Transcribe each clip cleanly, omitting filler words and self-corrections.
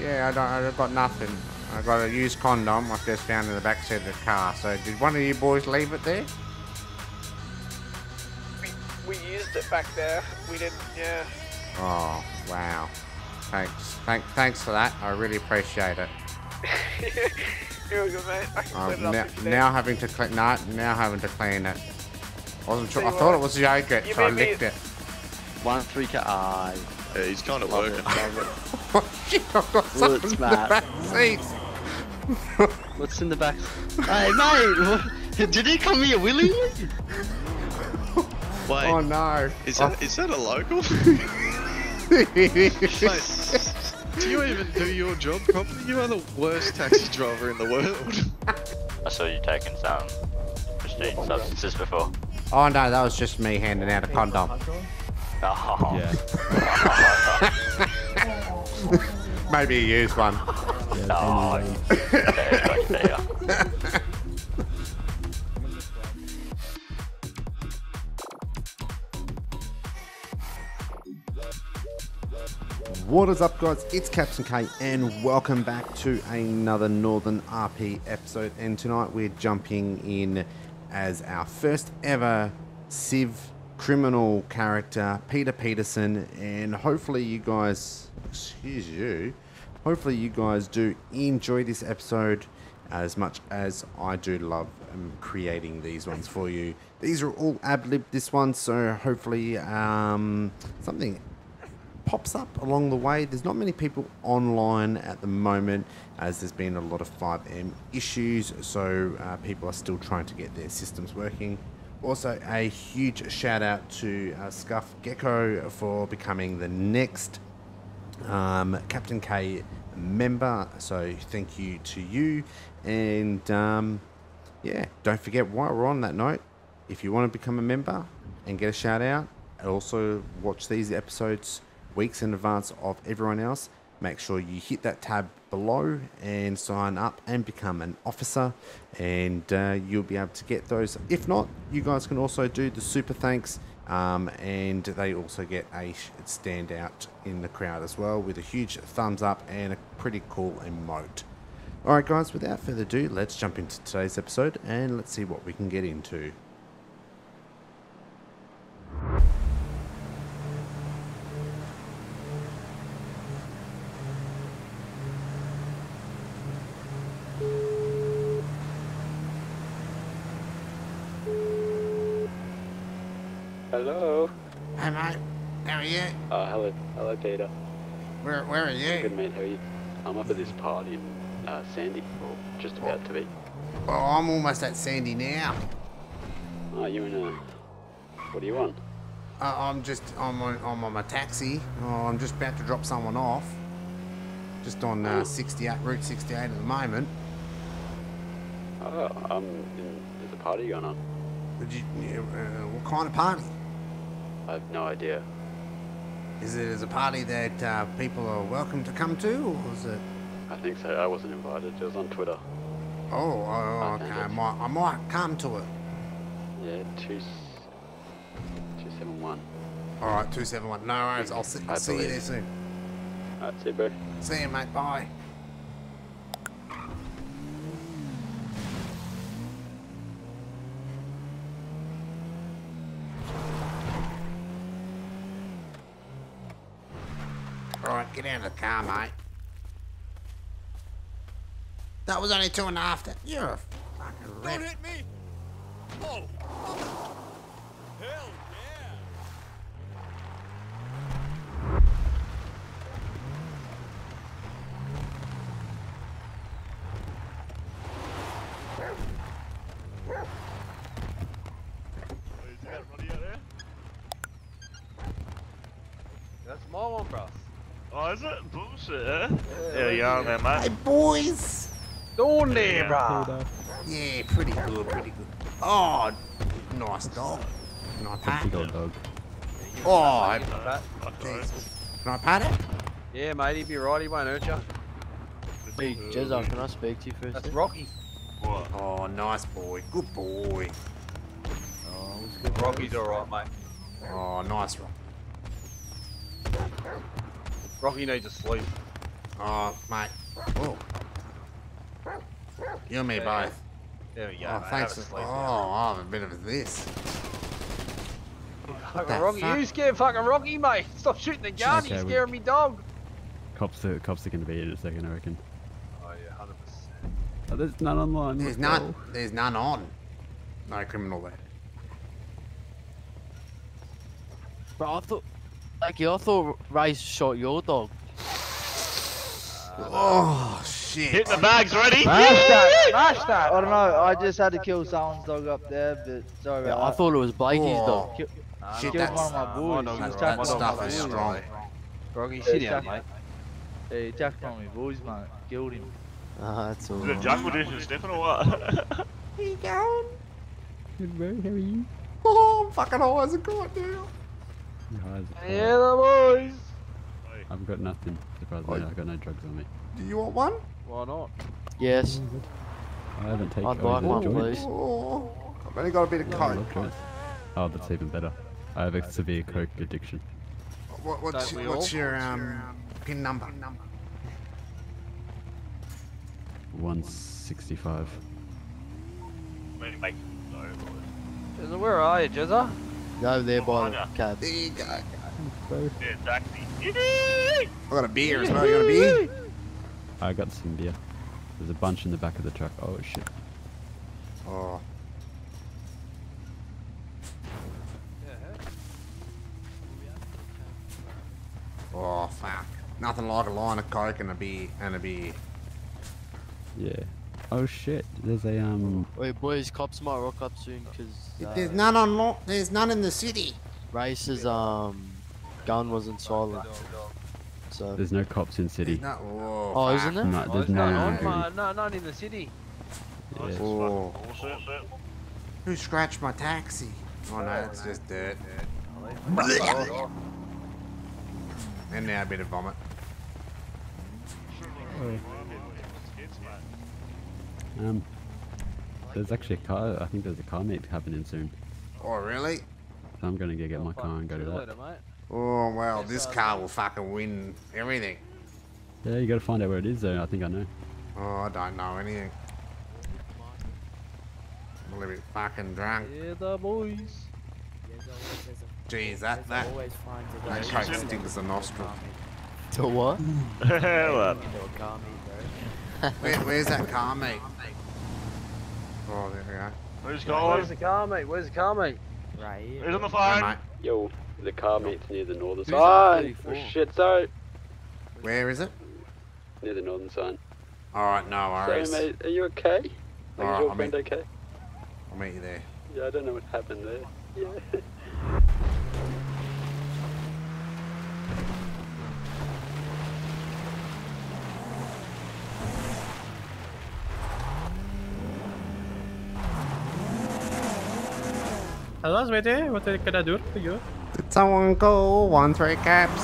yeah. Yeah, I've got nothing. I got a used condom I've just found in the back seat of the car. So did one of you boys leave it there? We used it back there. We didn't, yeah. Oh, wow. Thanks for that. I really appreciate it. You're good, mate. I can clean it up. Now having to clean it. I thought it was yogurt, so I licked it. 1 3 cat eye. Yeah, he's kind of working. Oh shit, I've got something in the back seat. What's in the back? Hey mate, did he come here willingly? Wait, oh no. Is that a local? Mate, do you even do your job properly? You are the worst taxi driver in the world. I saw you taking some pristine substances before. Oh no, that was just me handing out a condom. Oh. Yeah. Maybe you used one. No. There. What is up, guys? It's Captain K, and welcome back to another Northern RP episode. And tonight we're jumping in as our first ever Civ criminal character, Peter Peterson, and hopefully you guys, hopefully you guys do enjoy this episode as much as I do love creating these ones for you. These are all ad-lib, this one, so hopefully something pops up along the way. There's not many people online at the moment as there's been a lot of 5M issues, so people are still trying to get their systems working. Also, a huge shout out to Scuff Gecko for becoming the next Captain K member. So thank you to you. And yeah, don't forget, while we're on that note, if you want to become a member and get a shout out, and also watch these episodes weeks in advance of everyone else, make sure you hit that tab below and sign up and become an officer, and you'll be able to get those. If not, you guys can also do the super thanks, and they also get a standout in the crowd as well with a huge thumbs up and a pretty cool emote. All right, guys, without further ado, let's jump into today's episode and let's see what we can get into. Hello. Hi, mate. How are you? Oh, hello. Hello, Peter. Where are you? Good, man. How are you? I'm up at this party in Sandy, or just about to be. Well, I'm almost at Sandy now. Oh, you're in a... What do you want? I'm on my taxi. Oh, I'm just about to drop someone off. Just on Route 68 at the moment. Oh, there's a party going on. What kind of party? I have no idea. Is it as a party that people are welcome to come to, or is it? I think so. I wasn't invited. It was on Twitter. Oh okay. I might come to it. Yeah, 271. All right, 271. No worries. I'll see you there soon. All right, see you, bro. See you, mate. Bye. Alright, get out of the car, mate. That was only 2.5. You're a fucking wreck. Don't hit me! Oh. Hell yeah! That's my one, bro. Oh, is it? Bullshit, eh? Yeah, you are there, mate. Hey, boys! Down there, bruh! Yeah, pretty good, pretty good. Oh, nice dog. Can I pat it? Oh, can I pat it? Yeah, mate, he'd be right, he won't hurt you. Hey, Jezza, can I speak to you first? That's Rocky. What? Oh, nice boy. Good boy. Oh, good. Rocky's alright, mate. Oh, nice, Rocky. Rocky needs a sleep. Oh, my. Oh. You and me both. There we go. Oh, thanks. Oh, I'll have a bit of this. Fucking Rocky, you scared fucking Rocky, mate. Stop shooting the gun, okay, you're scaring me dog. Cops are going to be in a second, I reckon. Oh, yeah, 100%. Oh, there's none online. There's none. There's none on. No criminal there. But I thought... Like, I thought Ray's shot your dog. Oh, shit. Hit the bags, ready? Smash that. I don't know, I just had to kill someone's dog up there, but sorry about that. I thought it was Blakey's dog. Shit, that's... that stuff is strong. Groggy, sit down, mate. Hey, Jack on me boys, mate. Killed him. Ah, that's all. Is it Jack Audition Stephen or what? How you going? Good, bro. How are you? Oh, I'm fucking high as a court now. Yeah, the boys. I've got nothing, surprisingly. I've got no drugs on me. Do you want one? Why not? Yes. I haven't taken. I'd like one, please. Oh, I've only got a bit of coke. Oh, that's even better. I have a severe coke addiction. What's your pin number? 165. Jezza, where are you, Jezza? Go there by the cab. There you go. Yeah, exactly. I got a beer as well. You got a beer? I got some beer. There's a bunch in the back of the truck. Oh shit. Oh. Oh fuck. Nothing like a line of coke and a beer. Yeah. Oh shit, there's a Wait boys, cops might rock up soon because... there's none on lock, there's none in the city. Race's gun wasn't silent. So... There's no cops in city. No, oh, isn't there? No, there's no, none in the city. Yeah. Oh. Who scratched my taxi? Oh no, it's just dirt. And now a bit of vomit. Oh. There's actually a car, I think there's a car meet happening soon. Oh, really? So I'm gonna get my car and go to that. Oh, well, this car will fucking win everything. Yeah, you gotta find out where it is though, I think I know. Oh, I don't know anything. I'm a little bit fucking drunk. Yeah, the boys. Jeez, that coke stinks the nostril. To what? Where's that car meet? Oh, there we go. Who's going? Where's the car meet? Where's the car meet? Right here. Who's on the phone? Hey, yo, the car meet's near the northern sign. Oh, shit, so. Where is it? Near the northern sign. Alright, no worries. So, mate, are you okay? Like, is your friend okay? I'll meet you there. Yeah, I don't know what happened there. Yeah. Hello, sweetie. What can I do for you? Did someone call 13 cabs?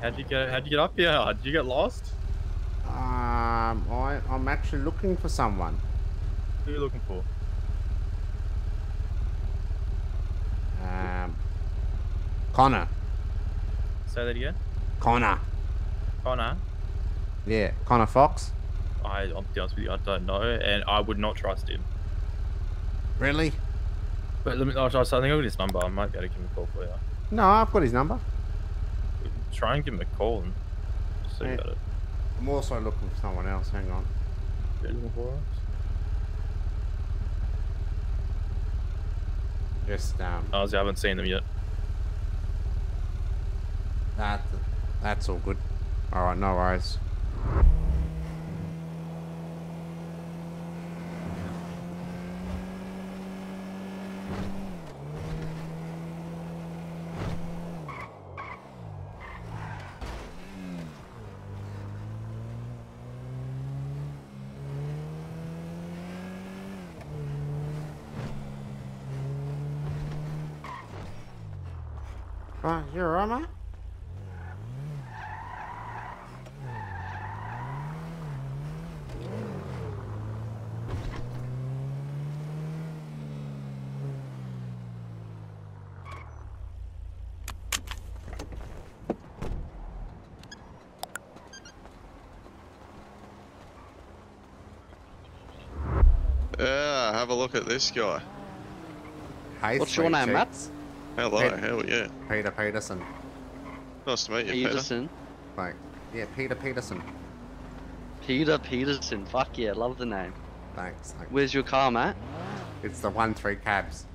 How'd you get up here? Did you get lost? I'm actually looking for someone. Who are you looking for? Connor. Say that again? Connor. Connor? Yeah, Connor Fox. I'll be honest with you, I don't know, and I would not trust him. Really? But let me. I think I've got his number. I might be able to give him a call for you. No, I've got his number. Try and give him a call and see about it. I'm also looking for someone else. Hang on. You're looking for us? Just I haven't seen them yet. That's all good. All right, no worries. You're all right, mate? Yeah, have a look at this guy. Hey, what's your name, Matt? Hello, how are you? Peter Peterson. Nice to meet you, Peterson. Peter. Like, yeah, Peter Peterson. Peter Peterson, fuck yeah, love the name. Thanks. Like, where's your car, Matt? It's the 1-3 cabs.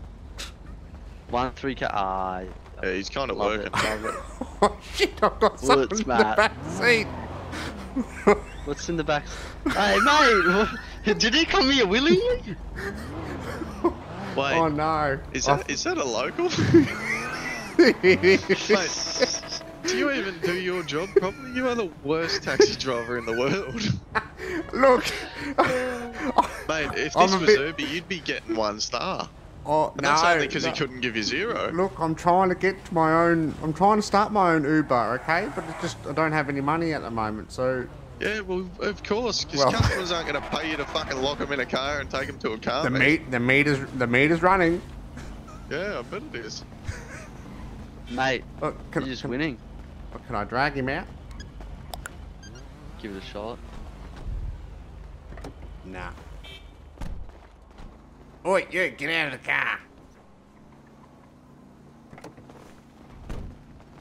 1-3 cab. Ah. Yeah, he's kind of working. Oh shit, I've got something in the back seat. What's in the back? Hey mate, what? Did he come here willy? Wait. Oh no. Is that a local? Mate, do you even do your job properly? You are the worst taxi driver in the world. Look, mate, if this was Uber, you'd be getting 1 star. Oh, and no, that's only because he couldn't give you 0. Look, I'm trying to get to my own. I'm trying to start my own Uber, okay? But it's just I don't have any money at the moment, so. Yeah, well, of course, because customers aren't going to pay you to fucking lock them in a car and take them to a car. The meter's running. Yeah, I bet it is. Mate, you're just winning. Can I drag him out? Give it a shot. Nah. Oi, you, get out of the car.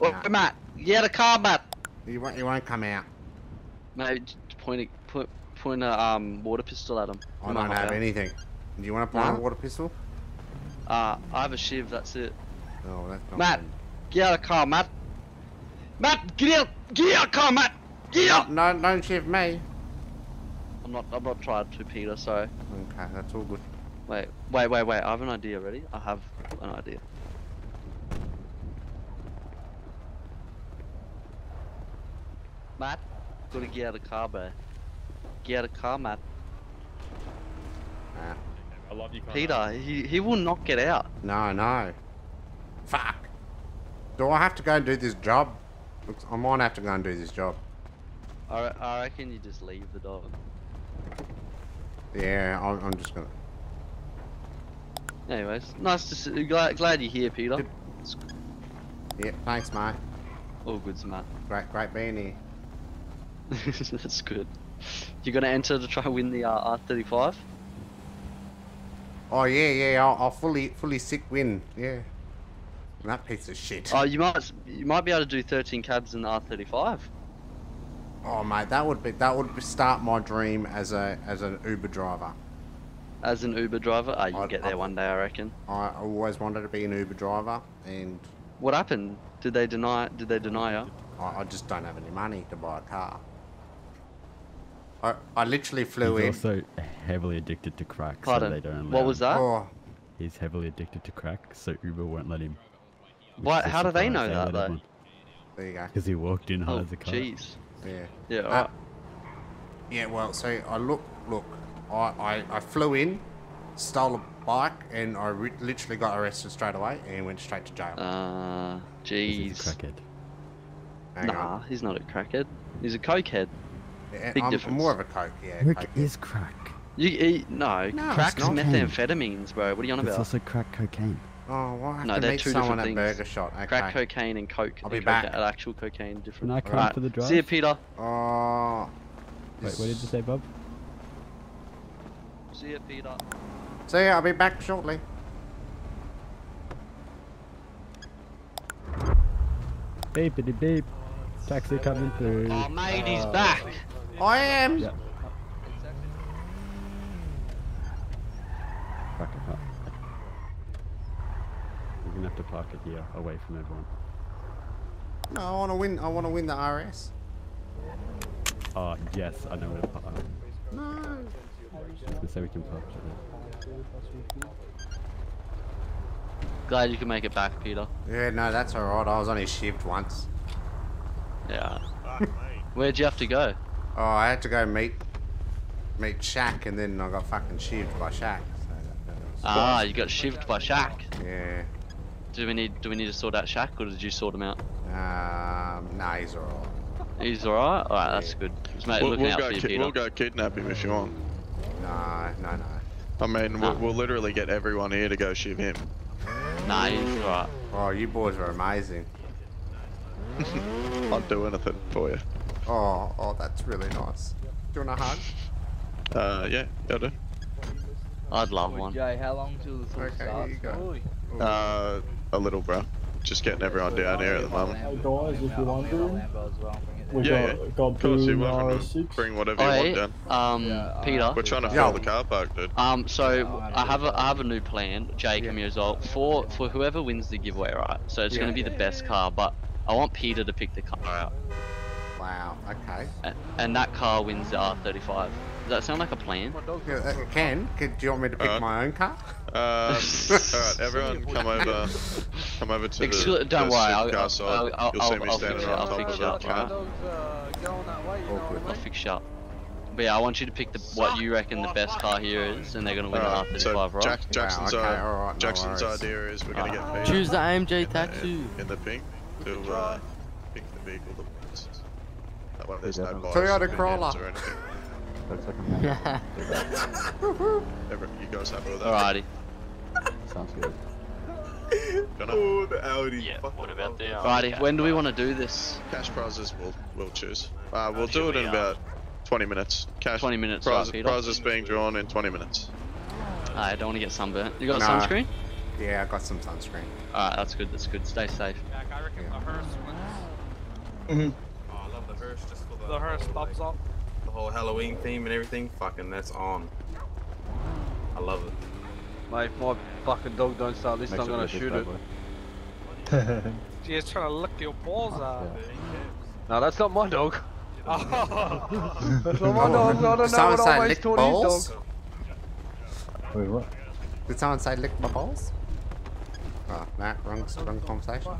Oh, nah. Matt, get out of the car, Matt. You won't come out. Mate, point a water pistol at him. I don't have anything. Do you want to point a water pistol? I have a shiv, that's it. Oh, that's not Matt, good. Get out of the car, Matt. Matt, get out of the car, Matt. Get out. No, don't shiv me. I'm not trying to, Peter, sorry. Okay, that's all good. Wait, I have an idea already. I have an idea. Matt, gotta get out of the car, bro. Get out of the car, Matt. Nah. I love you, Peter, he will not get out. No. Fuck. Do I have to go and do this job? I might have to go and do this job. I reckon you just leave the dog. Yeah, I'm just gonna... Anyways, nice to see. Glad you're here, Peter. Yeah, thanks, mate. All good, mate. Great being here. That's good. You're gonna enter to try win the R35. Oh yeah. I'll fully sick win. Yeah. That piece of shit. Oh, you might be able to do 13 cabs in the R35. Oh mate, that would start my dream as an Uber driver. As an Uber driver? Oh, you'll get there one day, I reckon. I always wanted to be an Uber driver, and... What happened? Did they deny you? I just don't have any money to buy a car. I literally flew in... He's also heavily addicted to crack, so they don't allow What was that? Oh. He's heavily addicted to crack, so Uber won't let him. What? How do they know that, though? There you go. Because he walked in high as a car. Jeez. Yeah. Yeah, alright. Yeah, well, so I look... I flew in, stole a bike, and I literally got arrested straight away and went straight to jail. Jeez. He's a crackhead. Nah, he's not a crackhead. He's a cokehead. Yeah, big difference. I'm more of a coke, yeah. Coke is crack. You eat, no, crack's methamphetamines, bro. What are you on about? It's also crack cocaine. Oh, well, I have to meet someone at Burger Shot. Okay. Crack cocaine and coke. I'll be back. Actual cocaine, different. No, come for the drive. See you, Peter. Oh. Wait, what did you say, Bob? See ya, Peter. See ya, I'll be back shortly. Beepity beep. Taxi coming through. Oh, mate, he's back. I am. Yep. Fucking hell. We're gonna have to park it here, away from everyone. No, I wanna win the RS. Oh, yes, I know where to park. No. So we can park it. Glad you can make it back, Peter. Yeah, no, that's alright. I was only shivved once. Yeah. Where'd you have to go? Oh, I had to go meet Shaq, and then I got fucking shivved by Shaq. So you got shivved by Shaq? Yeah. Do we need to sort out Shaq, or did you sort him out? Nah, he's alright. He's alright? Alright, that's good. Mate, we'll out for you, Peter. We'll go kidnap him if you want. No. I mean, we'll literally get everyone here to go shoot him. Nah, he's right. Oh, you boys are amazing. I'd do anything for you. Oh, that's really nice. Do you want a hug? Yeah, I do. I'd love one. Jay, how long till the song starts? A little, bro. Just getting everyone down here at the moment. Hey guys, if you want to, bring whatever you want down. Peter, we're trying to fill the car park, dude. So I have a new plan, Jake and Muzal, for whoever wins the giveaway, right? So it's going to be the best car, but I want Peter to pick the car out. Wow. Okay. And that car wins the R35. Does that sound like a plan? Yeah, it can. Do you want me to pick my own car? Alright, everyone come over to the car side. You'll see me standing on top of that car. I'll fix you up. But yeah, I want you to pick what you reckon the best car here is, and they're going to win the R35, right? So Jackson's idea is we're going to get Peter. Choose the AMG taxi. In the pink, to pick the vehicle that wins. That way there's no bias. Toyota Corolla. Looks like a man. You guys happy with that? Alrighty. Sounds good. Oh, the Audi. Yeah, what about the Audi? Alrighty, when do we want to do this? Cash prizes, we'll choose. We'll do it in about 20 minutes. Cash 20 minutes, prizes being drawn in 20 minutes. I don't want to get sunburnt. You got sunscreen? Yeah, I got some sunscreen. Alright, that's good, that's good. Stay safe. I reckon the hearse wins. Oh, I love the hearse. Just for the hearse pops up. The whole Halloween theme and everything, fucking that's on. I love it. Mate, if my fucking dog don't start listening, I'm gonna shoot it. She's trying to lick your balls out. No, that's not my dog. That's not my dog, I don't know what I always taught his dog. Wait, what? Did someone say lick my balls? Oh, nah, wrong conversation.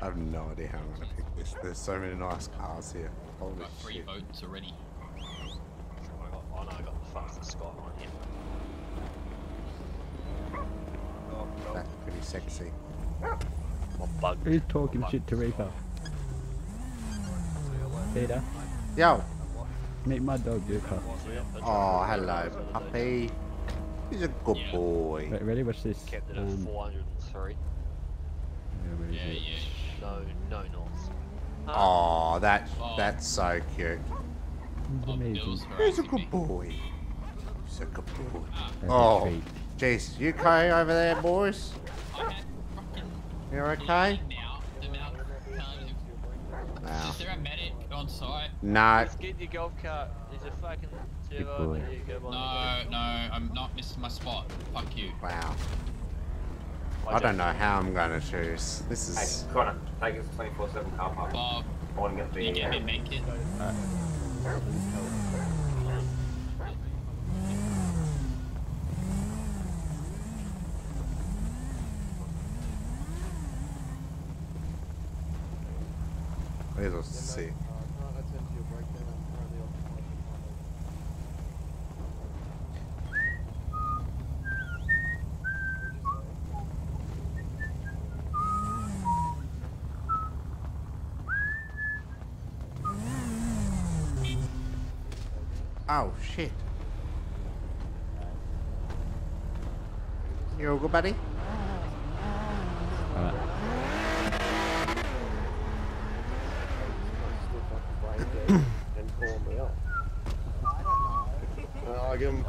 I have no idea how I'm gonna pick this. There's so many nice cars here. Holy shit. I've got 3 votes already. Oh no, I got the fastest Scott on him. That's pretty sexy. Bug. Who's talking shit to Reaper? Peter? Yo! Meet my dog, Reaper. Oh, hello, puppy. He's a good boy. Wait, ready? Watch this. Kept it at 403. Yeah. No, north. Oh, that's so cute. He's a good boy. He's a good boy. Oh, jeez, you okay over there, boys? You okay? Wow. Is there a medic on site? No. Let's get your golf cart. There's a fucking turbo. No, I'm not missing my spot. Fuck you. Wow. I don't know how I'm going to choose. This is... Hey, Connor, take us 24/7 car park. Bob, can you get me make it? Let's see. Oh shit. You all good, buddy? Alright.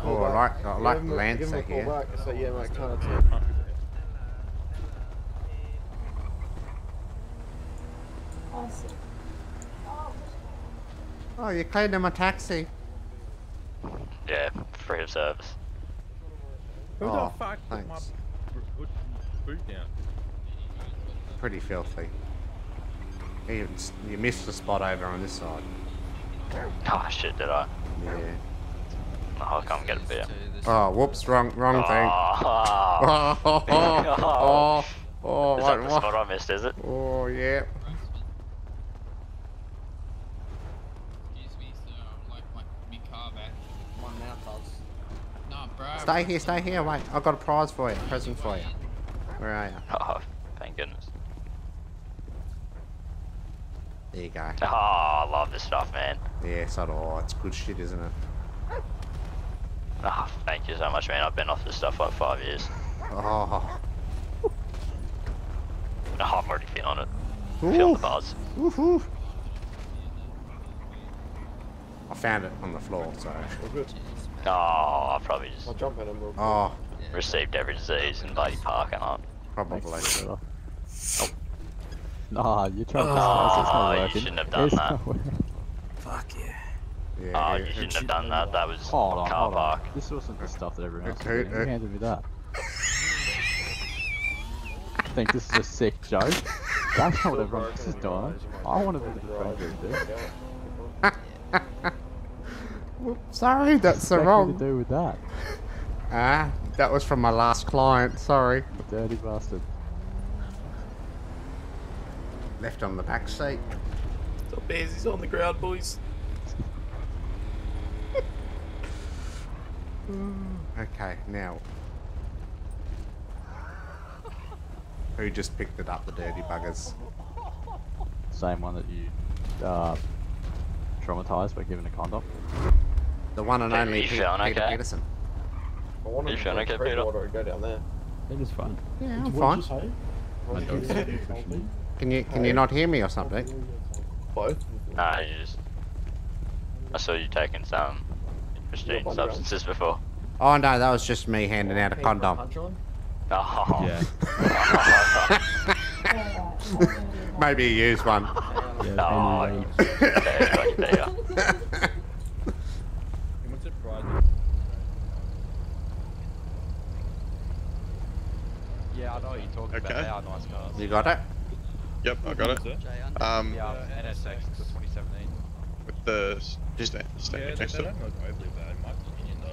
Oh, I like the Lancer here. So, yeah, mate, awesome. Oh, you claimed him a taxi. Yeah, free of service. Who the fuck put my boot down? Pretty filthy. Even, you missed the spot over on this side. Oh shit, did I? Yeah. I'll come get a beer. Oh, whoops, wrong thing. Oh, is that the spot I missed, is it? Oh, yeah. Stay here, wait. I've got a prize for you, a present for you. Where are you? Oh, thank goodness. There you go. Oh, I love this stuff, man. Yeah, so do I. It's good shit, isn't it? Oh, thank you so much, man. I've been off this stuff for like 5 years. Oh. No, I'm already feeling it. Feel the bars. Woohoo! I found it on the floor, so. Oh, I probably just. I'll jump at him real quick. Oh. Received every disease in bloody parking lot. Probably. Oh. Nah, you're trying to. Oh, you shouldn't have done that. Fuck yeah. Yeah, oh, you shouldn't have done that. That was car park. This wasn't the stuff that everyone else was doing. Who handed me that? I think this is a sick joke. That's not what everyone else is doing. I wanted to do this. Sorry, that's the wrong. What do with that? Ah, that was from my last client. Sorry. Dirty bastard. Left on the back seat. Stop bears, he's on the ground, boys. Okay, now. Who just picked it up, the dirty buggers? Same one that you traumatised by giving a condom? The one and only Peter Peterson. I want to drink fresh water and go down there. It is fine. Yeah, I'm fine. Can you not hear me or something? Both? Nah, you just... I saw you taking some pristine substances before. Oh no, that was just me handing out a condom. Oh. Yeah. Maybe you use one. Yeah, no. There. Yeah, I know what you're talking about. They are nice cars. You got it? Yep, I got it. Yeah, NSX, the 2017. With the stand next to it?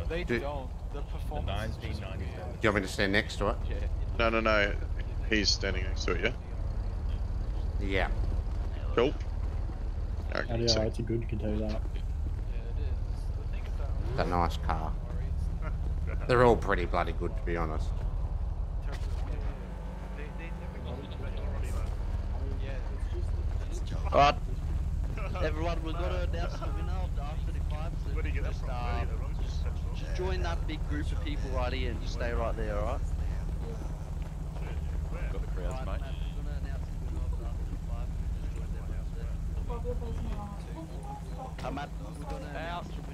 They don't. The performance is really good. Do you want me to stand next to it? Yeah. No, no, no. He's standing next to it, yeah? Yeah. Cool. Okay, yeah, it's a good container. Yeah, it is. It's a nice car. They're all pretty bloody good, to be honest. Alright. Everyone, we've got to announce the winner of the R35, so just join that big group of people right here and just stay right there, alright? Got the crowds, mate.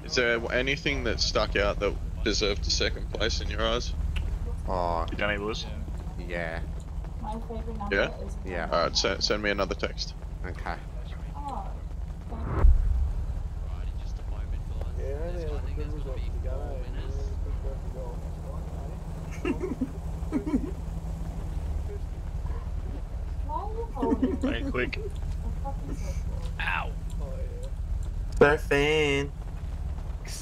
Is there anything that stuck out that deserved the second place in your eyes? Oh, you done it, Lewis? Yeah. Yeah? Yeah. Alright, send me another text. Okay. Very quick. Ow. Surfing.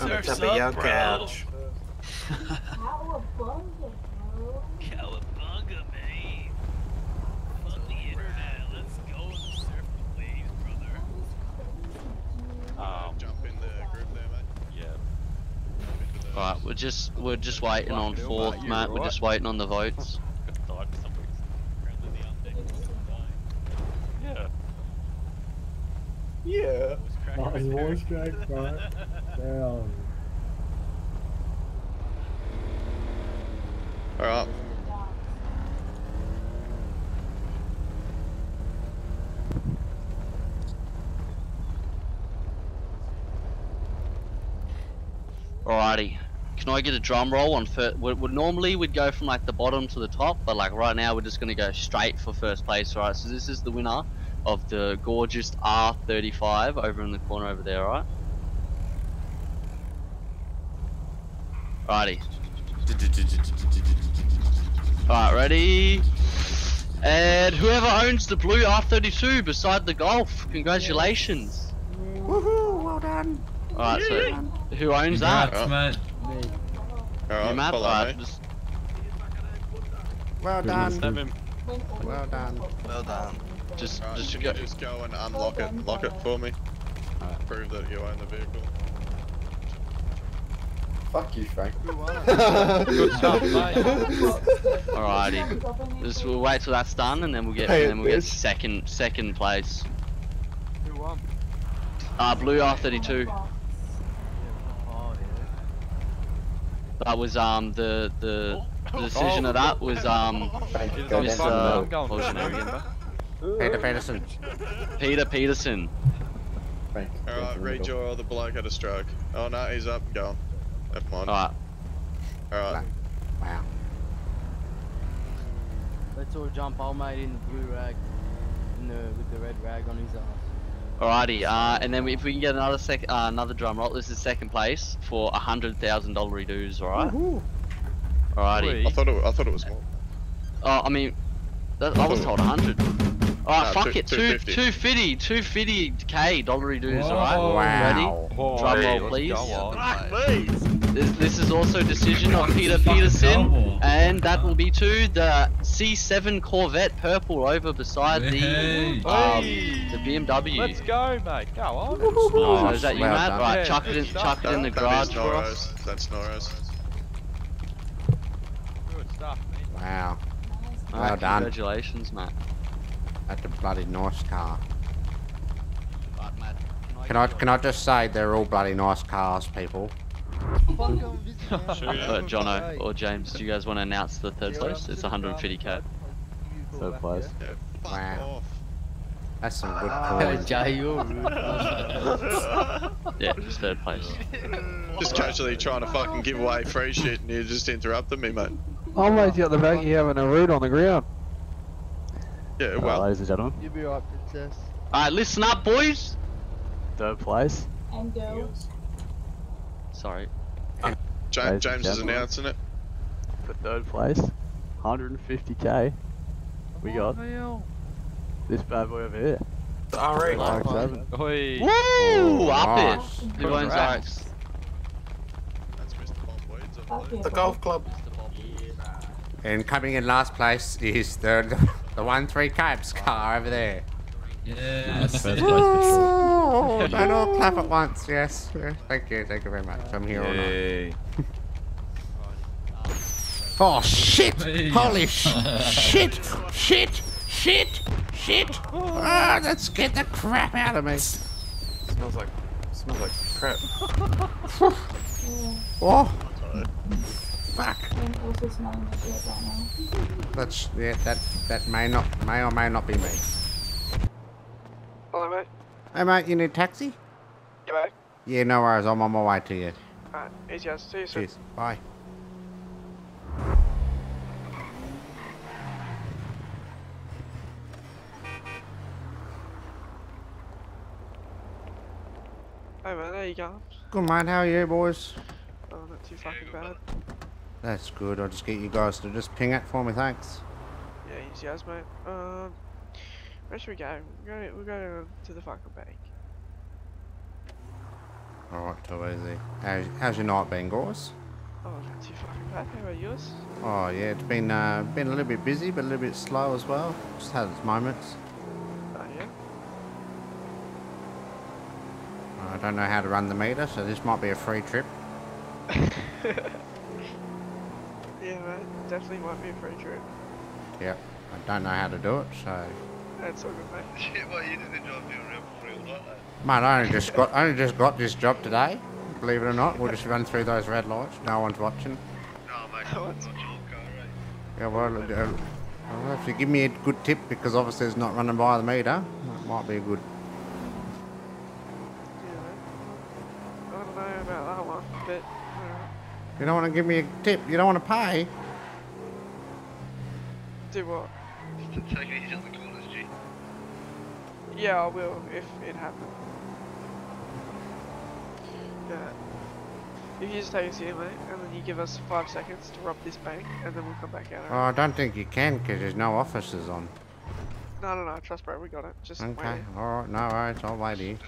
On the top of your couch. Cowabunga, bro. Cowabunga, man. Fuck the internet. Let's go and surf, please, brother. Jump in the group there, mate. Yeah. Alright, we're just waiting on fourth, mate. We're just waiting on the votes. Yeah. Oh, his voice cracked, right? Damn. Alright. Alrighty. Can I get a drum roll on first? Normally we'd go from like the bottom to the top, but like right now we're just gonna go straight for first place, right? So this is the winner of the gorgeous R35 over in the corner over there, right? Righty. Alright, ready? And whoever owns the blue R32 beside the Golf, congratulations. Yes. Woohoo, well done. Alright, so who owns that? Matt, mate. Alright, right. Well done. Well done. Well done. Just go and unlock it. Lock it for me. Right. Prove that you own the vehicle. Fuck you, Frank. Good stuff, mate. Alrighty. Just we'll wait till that's done, and then we'll get get second place. Who won? Blue R32. That was the decision of that was Peter Peterson. Peter Peterson. Alright, Rayjaw, the bloke had a stroke. Oh no, he's up and gone. Never mind. Alright. Alright. Wow. Let's all jump old mate in the blue rag. With the red rag on his ass. Alrighty, and then if we can get another another drum roll, this is second place for $100,000 redos, alright? Alrighty. I thought it was more. Oh, I mean, that, I was told 100. Alright, no, fuck it, 250k dollar redos, alright? Wow. Ready? Oh, drum roll, please. On, this is also decision of Peter Peterson, and that will be to the C7 Corvette purple over beside the BMW. Let's go, mate. Go on. Oh, is that you, Matt? Right, yeah, chuck it in the garage for us. That's Norris. Good stuff, mate. Wow. Well done. Congratulations, Matt. That's a bloody nice car. Right, Matt, can I just say they're all bloody nice cars, people. Jono or James, do you guys want to announce the third place? It's 150k. Third place. Wow. That's some good coins. Yeah, just third place. Just casually trying to fucking give away free shit and you just interrupted me, mate. I'm lazy at the back, you having a root on the ground. Yeah, well. Ladies and gentlemen. You'll be alright, princess. Alright, listen up, boys. Third place. And girls. Sorry. James is announcing it. For third place, 150k. We got this bad boy over here. Alright. Woo! Up it. Who owns Alex? That's Mr. Bob Weeds. The golf club. Mr. Bob. And coming in last place is the 1-3 Cabs car over there. Yes. Woo! Don't all clap at once, yes. Thank you very much. I'm here all night. Oh shit! Holy shit! Ah, oh, let's get the crap out of me. Smells like crap. Oh. Fuck. That's that may or may not be me. Hello, mate. Hey, mate, you need a taxi? Yeah, mate. Yeah, no worries. I'm on my way to you. Alright, easy guys. See you soon. Cheers. Bye. Hey, mate, there you go. Good, mate. How are you, boys? Oh, not too fucking bad. That's good. I'll just get you guys to just ping it for me, thanks. Yeah, easy guys, mate. Where should we go? We're going to the fucking bank. Alright, too easy. How's your night been, guys? Oh, not too fucking bad. How about yours? Oh yeah, it's been a little bit busy, but a little bit slow as well. Just had its moments. Oh yeah? I don't know how to run the meter, so this might be a free trip. Yeah, mate. Definitely might be a free trip. Yep. I don't know how to do it, so... That's all good, mate. Shit, well, you did the job doing real free all night, though. Mate, I only just got this job today, believe it or not. We'll just run through those red lights. No one's watching. No, mate, no one's watching. Yeah, well, if you give me a good tip, because obviously it's not running by the meter, it might be good. Yeah, I don't know about that one, but... You don't want to give me a tip? You don't want to pay? Do what? Take it easy on the corners, G. Yeah, I will, if it happens. Yeah. You can just take us here, mate, and then you give us 5 seconds to rob this bank, and then we'll come back out. Oh, I don't think you can, because there's no officers on. No, trust bro, we got it. Just wait. Okay, alright, no worries, I'll wait here.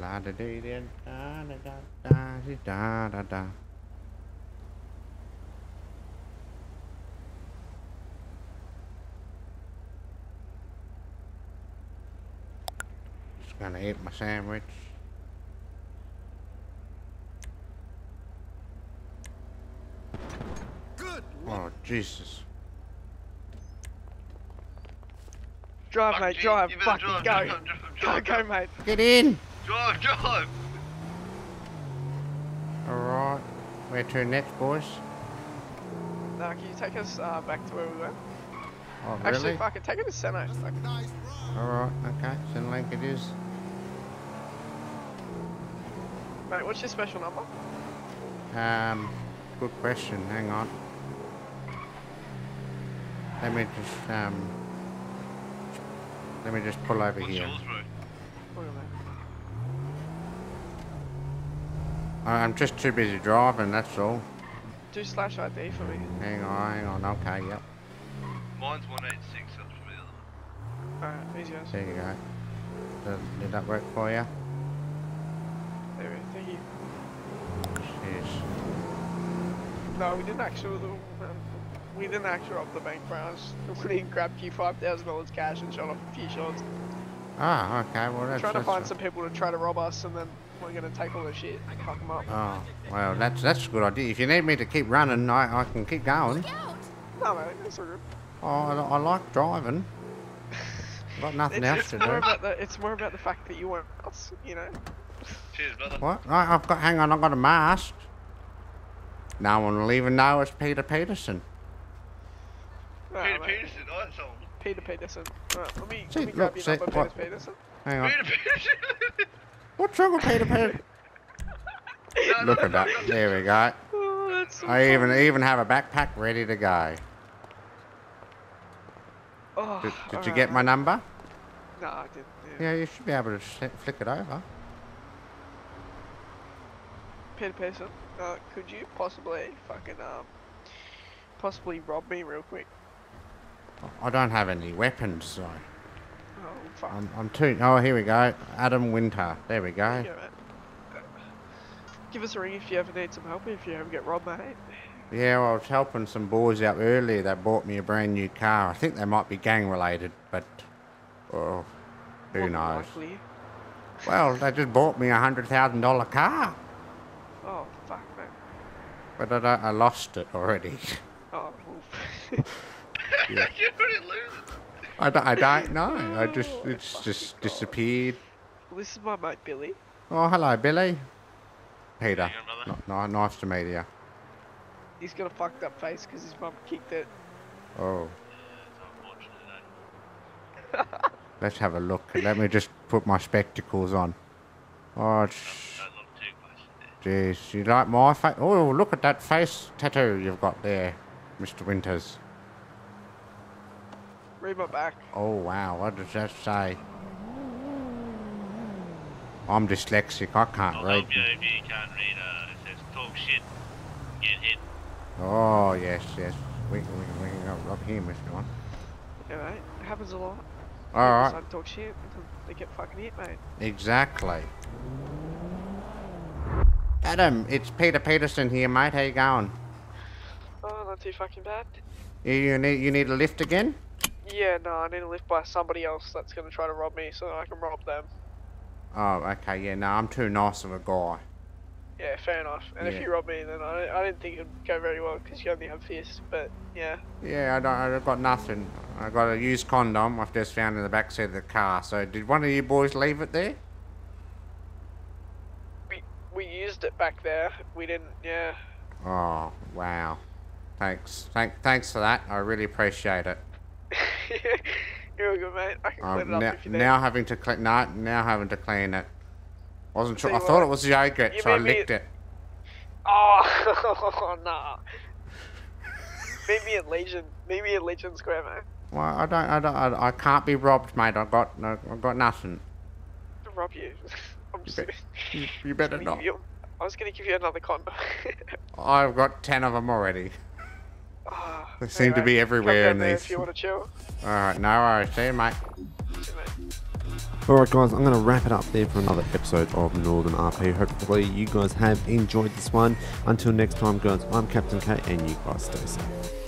La da da da da da da da da. Just gonna eat my sandwich. Good. Oh Jesus. Drive, mate, drive. Fucking go. Drive, mate. Get in. Drive. Alright. Where to next, boys? Now, can you take us back to where we went? Oh, really? Actually, fuck it. Take it to Senno. Alright, okay. Senno Link it is. Mate, what's your special number? Good question. Hang on. Let me just pull over here. I'm just too busy driving, that's all. Do slash ID for me. Hang on, okay, yep. Mine's 186, that's for me. Alright, easy answer. There you go. Did that work for you? There, thank you. Jeez. No, we didn't actually... We didn't actually rob the bank branch. We grabbed you $5,000 cash and shot off a few shots. Ah, okay. Well, that's trying to find some people to try to rob us, and then we're going to take all the shit and fuck them up. Oh, well, that's a good idea. If you need me to keep running, I can keep going. No, mate, it's all good. Oh, I like driving. I've got nothing else to do. It's more about the fact that you weren't us, you know. Cheers, brother. What? Hang on, I've got a mask. No one will even know it's Peter Peterson. Right, Peter Peterson. Right, let me grab your number, Peter Peterson. Hang on. Peter Peterson! What's wrong with Peter Peterson? Look at that. There we go. Oh, that's so I even have a backpack ready to go. Oh, did you get my number? No, I didn't. Yeah, you should be able to flick it over. Peter Peterson, could you possibly fucking possibly rob me real quick? I don't have any weapons, so... Oh, fuck. I'm too... Oh, here we go. Adam Winter. There we go. Give us a ring if you ever need some help, if you ever get robbed, mate. Yeah, well, I was helping some boys out earlier. They bought me a brand new car. I think they might be gang-related, but... Oh, who knows? Likely. Well, they just bought me a $100,000 car. Oh, fuck, mate. But I lost it already. Oh, well... Yeah. You already lose it. I don't know. I just it's just disappeared. Well, this is my mate Billy. Oh, hello Billy. Peter. Hey, nice to meet you. He's got a fucked up face because his mum kicked it. Oh. Yeah, let's have a look. Let me just put my spectacles on. Oh. Don't look too close there. Jeez, you like my face? Oh, look at that face tattoo you've got there, Mr. Winters. Read my back. Oh wow, what does that say? I'm dyslexic, I can't read. Help you if you can't read, it says talk shit, get hit. Oh yes. We can rob him if you want. Alright, it happens a lot. Alright. People talk shit until they get fucking hit, mate. Exactly. Adam, it's Peter Peterson here, mate, how you going? Oh, not too fucking bad. You need a lift again? Yeah, no, I need to live by somebody else that's going to try to rob me so I can rob them. Oh, okay, yeah, no, I'm too nice of a guy. Yeah, fair enough. And yeah. If you rob me, then I didn't think it would go very well because you only have fists, but yeah. Yeah, I've got nothing. I got a used condom I've just found in the backseat of the car. So did one of you boys leave it there? We used it back there. We didn't, yeah. Oh, wow. Thanks for that. I really appreciate it. You're good, mate. I can clean it up if you need. Now having to clean it. Wasn't sure. I thought it was yogurt, so I licked it. Oh, nah. Meet me at Legion Square, mate. Well, I can't be robbed, mate. I've got nothing. To rob you. I'm just you better not. I was going to give you another condom. I've got 10 of them already. They seem to be everywhere in these. If you want to chill. Alright, no worries. See you, mate. Alright guys, I'm going to wrap it up there for another episode of Northern RP. Hopefully you guys have enjoyed this one. Until next time guys, I'm Captain K and you guys stay safe.